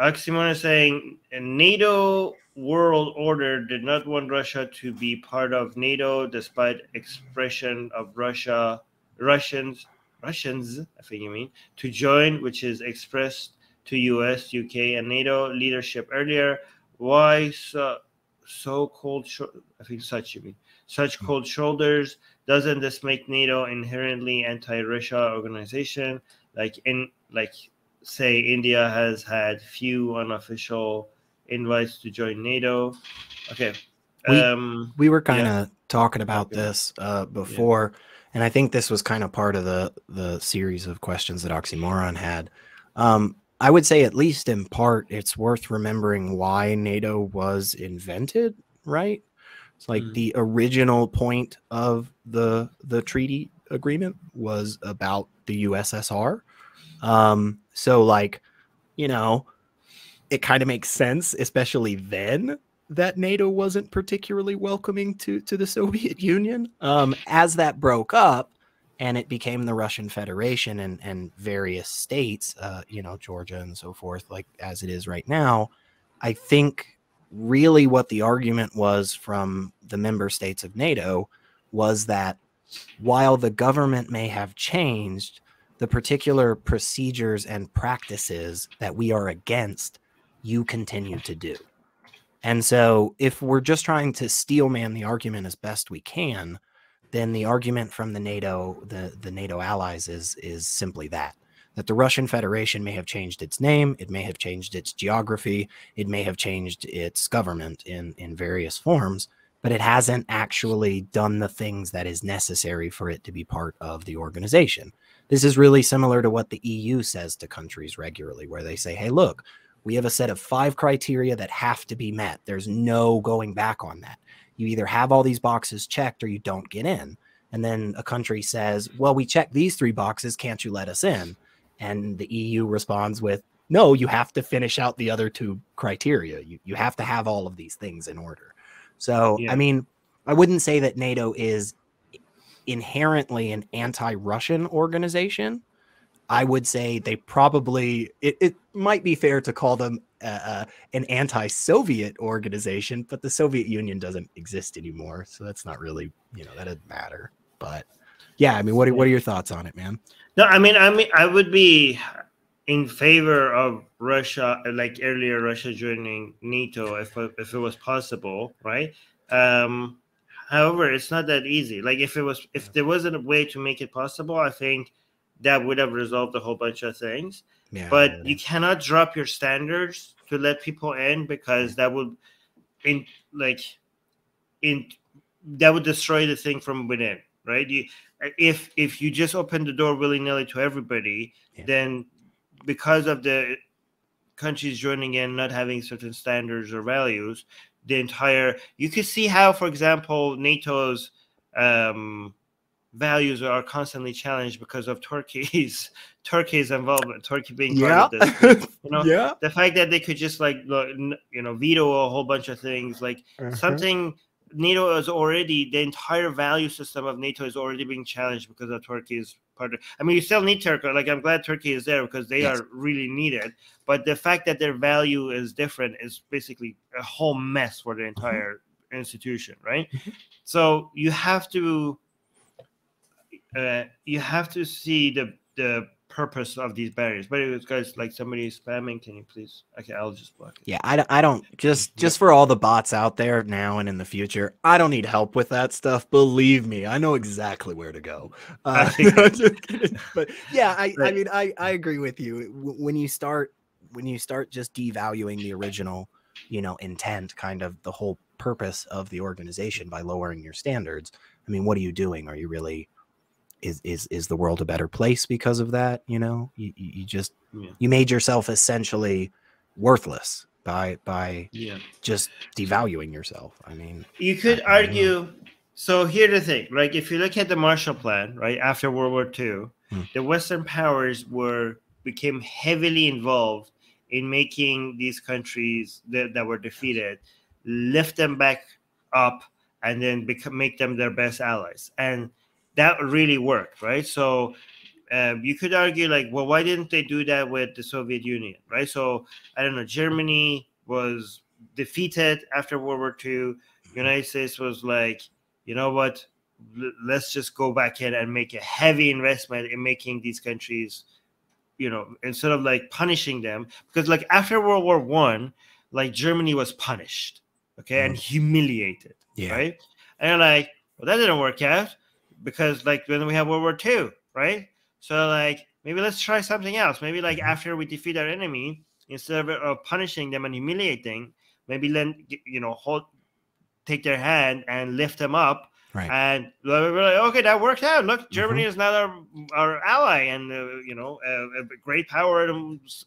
Oxymoron is saying a NATO world order did not want Russia to be part of NATO, despite expression of Russians, I think you mean, to join, which is expressed to US, UK, and NATO leadership earlier. Why so cold? I think such you mean such cold shoulders. Doesn't this make NATO inherently anti-Russia organization? Like say India has had few unofficial invites to join NATO. Okay, we were kind of talking about this before, and I think this was kind of part of the series of questions that Oxymoron had. I would say, at least in part, it's worth remembering why NATO was invented, right? It's like the original point of the treaty agreement was about the USSR. So, like, you know, it kind of makes sense, especially then, that NATO wasn't particularly welcoming to the Soviet Union. As that broke up, and it became the Russian Federation and various states, you know, Georgia and so forth, like as it is right now, I think really what the argument was from the member states of NATO was that while the government may have changed, the particular procedures and practices that we are against, you continue to do. And so if we're just trying to steelman the argument as best we can, then the argument from the NATO, the NATO allies is simply that the Russian Federation may have changed its name, it may have changed its geography, it may have changed its government in various forms, but it hasn't actually done the things that is necessary for it to be part of the organization. This is really similar to what the EU says to countries regularly, where they say, hey, look, we have a set of 5 criteria that have to be met. There's no going back on that. You either have all these boxes checked or you don't get in. And then a country says, well, we checked these 3 boxes. Can't you let us in? And the EU responds with, no, you have to finish out the other 2 criteria. You have to have all of these things in order. So, I mean, I wouldn't say that NATO is inherently an anti-Russian organization. I would say they probably, it might be fair to call them an anti-Soviet organization, but the Soviet Union doesn't exist anymore, so that's not really, you know, that doesn't matter. But yeah, I mean, what are your thoughts on it, man? No, I mean, I would be in favor of Russia, like earlier, Russia joining NATO if it was possible, right? However, it's not that easy. Like if there wasn't a way to make it possible, I think that would have resolved a whole bunch of things. Yeah, but you cannot drop your standards to let people in, because that would that would destroy the thing from within, right? If you just open the door willy-nilly to everybody, then because of the countries joining in not having certain standards or values, the entire, you could see how, for example, NATO's values are constantly challenged because of Turkey's involvement, Turkey being part of this, you know, the fact that they could just, like, you know, veto a whole bunch of things, like something NATO is already, the entire value system of NATO is already being challenged because of Turkey's part. I mean, you still need Turkey. Like, I'm glad Turkey is there because they are really needed, but the fact that their value is different is basically a whole mess for the entire institution, right? So you have to see the purpose of these barriers. But it's, guys, like somebody is spamming. Can you please? Okay, I'll just block it. Yeah, I don't just for all the bots out there now and in the future, I don't need help with that stuff. Believe me, I know exactly where to go. But yeah, I mean, I agree with you. When you start just devaluing the original, you know, intent, kind of the whole purpose of the organization by lowering your standards, I mean, what are you doing? Are you really? Is the world a better place because of that? You know, you just you made yourself essentially worthless by just devaluing yourself. I mean, you could argue. So here's the thing, like if you look at the Marshall Plan, right after World War II, the Western powers became heavily involved in making these countries that were defeated, lift them back up, and then make them their best allies. And that really worked, right? So You could argue, like, well, why didn't they do that with the Soviet Union, right? So, I don't know, Germany was defeated after World War II. The United States was like, you know what, let's just go back in and make a heavy investment in making these countries, you know, instead of, like, punishing them. Because, like, after World War I, like, Germany was punished, okay, and humiliated, right? And, like, well, that didn't work out because, like, then we have World War II, right? So, like, maybe let's try something else. Maybe, like, after we defeat our enemy, instead of punishing them and humiliating, maybe then, you know, take their hand and lift them up. Right. And we're like, okay, that worked out. Look, Germany is now our ally and, you know, a great power,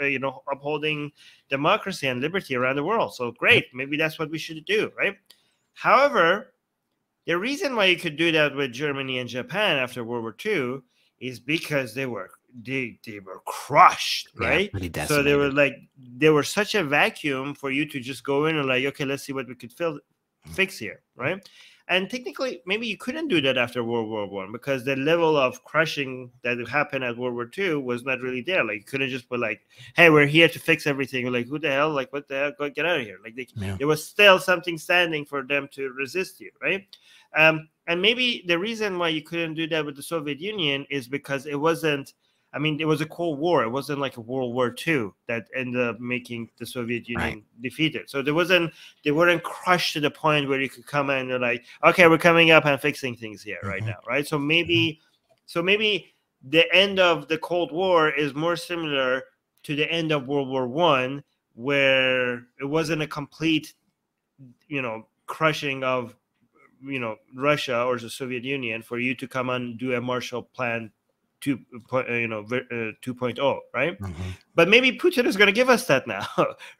you know, upholding democracy and liberty around the world. So great. Maybe that's what we should do, right? However, the reason why you could do that with Germany and Japan after World War II is because they were crushed, right? Yeah, so they were like, there was such a vacuum for you to just go in and like, okay, let's see what we could fix here, right? And technically, maybe you couldn't do that after World War I because the level of crushing that happened at World War II was not really there. Like, you couldn't just be like, hey, we're here to fix everything. You're like, who the hell? Like, what the hell? Go get out of here. Like, there was still something standing for them to resist you, right? And maybe the reason why you couldn't do that with the Soviet Union is because it wasn't, I mean, it was a Cold War. It wasn't like a World War II that ended up making the Soviet Union defeated. So they weren't crushed to the point where you could come in and they're like, okay, we're coming up and fixing things here right now, right? So maybe the end of the Cold War is more similar to the end of World War I, where it wasn't a complete, you know, crushing of, you know, Russia or the Soviet Union for you to come and do a Marshall Plan 2.0, right? But maybe Putin is going to give us that now,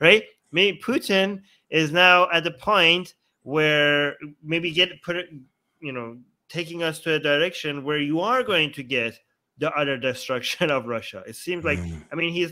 right? Maybe Putin is now at the point where maybe taking us to a direction where you are going to get the utter destruction of Russia. It seems like, I mean, he's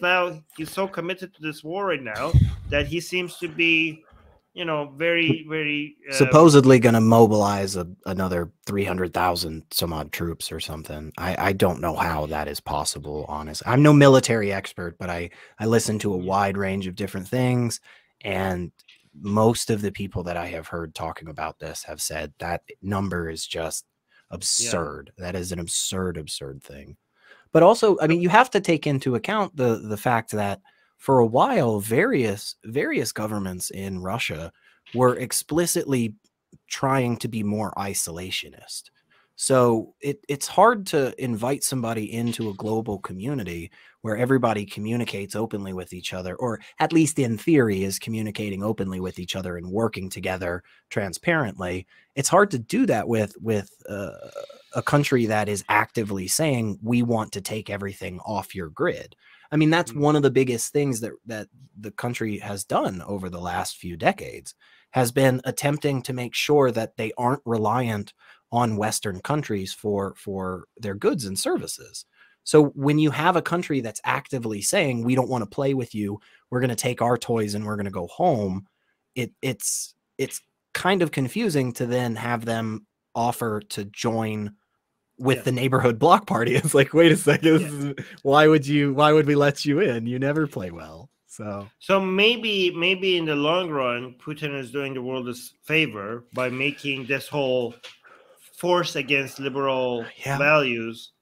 so committed to this war right now that he seems to be, you know, very, very supposedly going to mobilize another 300,000 some odd troops or something. I don't know how that is possible, honestly. I'm no military expert, but I listen to a wide range of different things, and most of the people that I have heard talking about this have said that number is just absurd. That is an absurd thing. But also, I mean, you have to take into account the fact that for a while, various governments in Russia were explicitly trying to be more isolationist. So it's hard to invite somebody into a global community where everybody communicates openly with each other, or at least in theory is communicating openly with each other and working together transparently. It's hard to do that with a country that is actively saying, we want to take everything off your grid. I mean, that's one of the biggest things that the country has done over the last few decades, has been attempting to make sure that they aren't reliant on Western countries for their goods and services. So when you have a country that's actively saying, we don't want to play with you, we're going to take our toys and we're going to go home, it's kind of confusing to then have them offer to join with the neighborhood block party. It's like, wait a second, why would we let you in? You never play well. So maybe in the long run, Putin is doing the world a favor by making this whole force against liberal values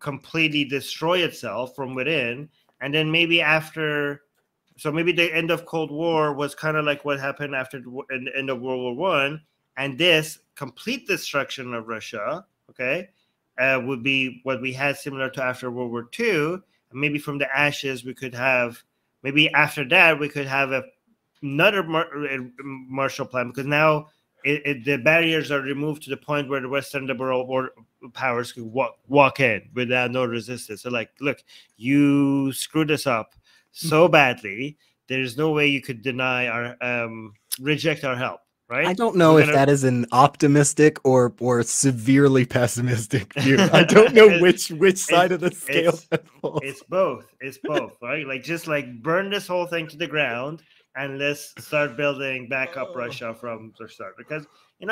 completely destroy itself from within. And then maybe maybe the end of Cold War was kind of like what happened after the end of World War I, and this complete destruction of Russia, okay, would be what we had similar to after World War II. Maybe from the ashes we could have, maybe after that we could have another Marshall Plan, because now the barriers are removed to the point where the Western liberal powers could walk in without no resistance. So like, look, you screwed us up so badly, there's no way you could deny our, reject our help. Right? I don't know if that is an optimistic or severely pessimistic view. I don't know which side of the scale. It's both. It's both, right? Like, just like burn this whole thing to the ground and let's start building back up Russia from the start. Because, you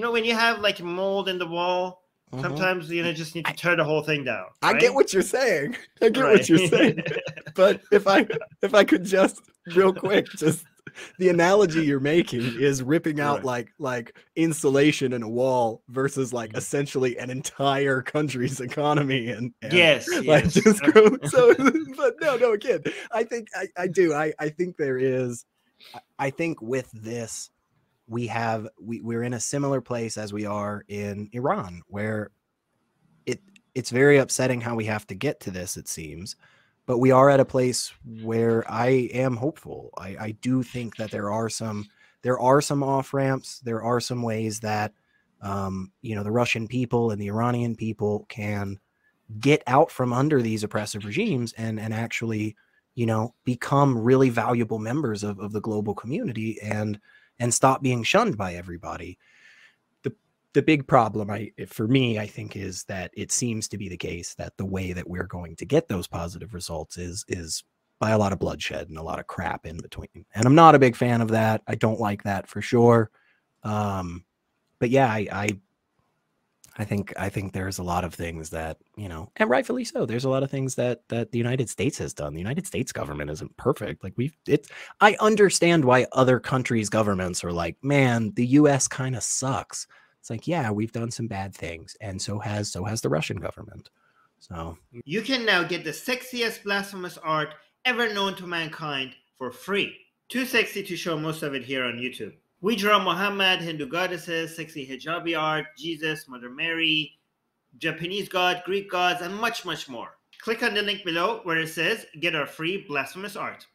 know, when you have like mold in the wall, Sometimes, you know, just need to turn the whole thing down. Right? I get what you're saying. I get what you're saying. But if I could just real quick, just the analogy you're making is ripping out like insulation in a wall versus like essentially an entire country's economy. And yes. Just go, so, but no, again, I think I do. I think there is, I think with this, we're in a similar place as we are in Iran, where it's very upsetting how we have to get to this, it seems, but we are at a place where I am hopeful. I do think that there are some off ramps. There are some ways that, you know, the Russian people and the Iranian people can get out from under these oppressive regimes and actually, you know, become really valuable members of the global community and stop being shunned by everybody. The big problem for me, I think, is that it seems to be the case that the way that we're going to get those positive results is by a lot of bloodshed and a lot of crap in between. And I'm not a big fan of that. I don't like that for sure. But yeah, I think there's a lot of things that, you know, and rightfully so, there's a lot of things that the United States has done. The United States government isn't perfect. Like I understand why other countries' governments are like, man, the US kind of sucks. It's like, yeah, we've done some bad things. And so has the Russian government. So you can now get the sexiest blasphemous art ever known to mankind for free. Too sexy to show most of it here on YouTube. We draw Muhammad, Hindu goddesses, sexy hijabi art, Jesus, Mother Mary, Japanese god, Greek gods, and much, much more. Click on the link below where it says, get our free blasphemous art.